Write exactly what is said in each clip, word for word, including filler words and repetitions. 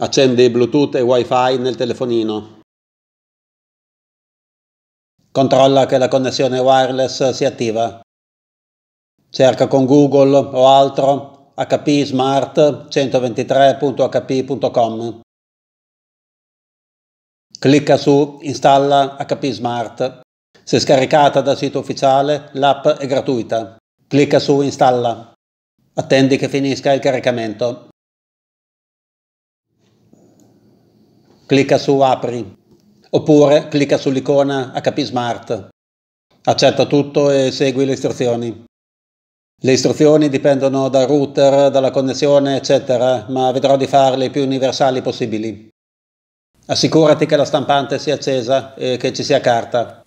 Accendi Bluetooth e Wi-Fi nel telefonino. Controlla che la connessione wireless si attiva. Cerca con Google o altro H P Smart centoventitré punto h p punto com. Clicca su Installa H P Smart. Se scaricata dal sito ufficiale, l'app è gratuita. Clicca su Installa. Attendi che finisca il caricamento. Clicca su Apri, oppure clicca sull'icona H P Smart. Accetta tutto e segui le istruzioni. Le istruzioni dipendono dal router, dalla connessione, eccetera, ma vedrò di farle i più universali possibili. Assicurati che la stampante sia accesa e che ci sia carta.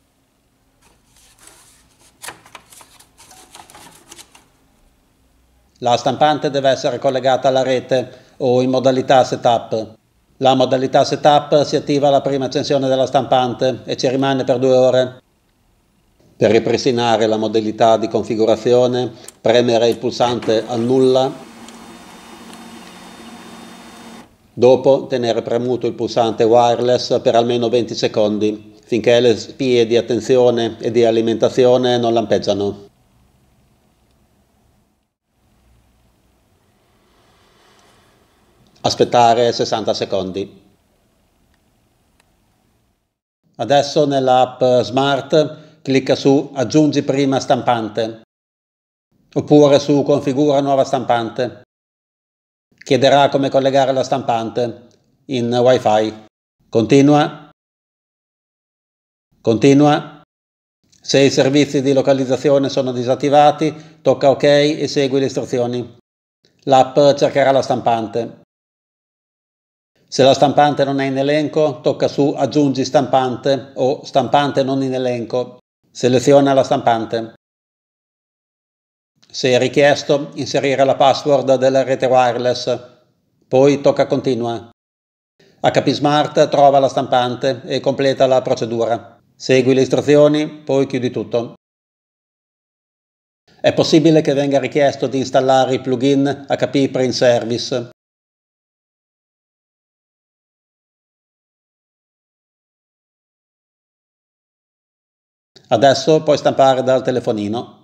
La stampante deve essere collegata alla rete o in modalità setup. La modalità setup si attiva alla prima accensione della stampante e ci rimane per due ore. Per ripristinare la modalità di configurazione, premere il pulsante Annulla, dopo tenere premuto il pulsante wireless per almeno venti secondi, finché le spie di attenzione e di alimentazione non lampeggiano. Aspettare sessanta secondi. Adesso nell'app Smart clicca su Aggiungi prima stampante oppure su Configura nuova stampante. Chiederà come collegare la stampante in Wi-Fi. Continua. Continua. Se i servizi di localizzazione sono disattivati, tocca OK e segui le istruzioni. L'app cercherà la stampante. Se la stampante non è in elenco, tocca su Aggiungi stampante o Stampante non in elenco. Seleziona la stampante. Se richiesto, inserire la password della rete wireless. Poi tocca Continua. H P Smart trova la stampante e completa la procedura. Segui le istruzioni, poi chiudi tutto. È possibile che venga richiesto di installare il plugin H P Print Service. Adesso puoi stampare dal telefonino.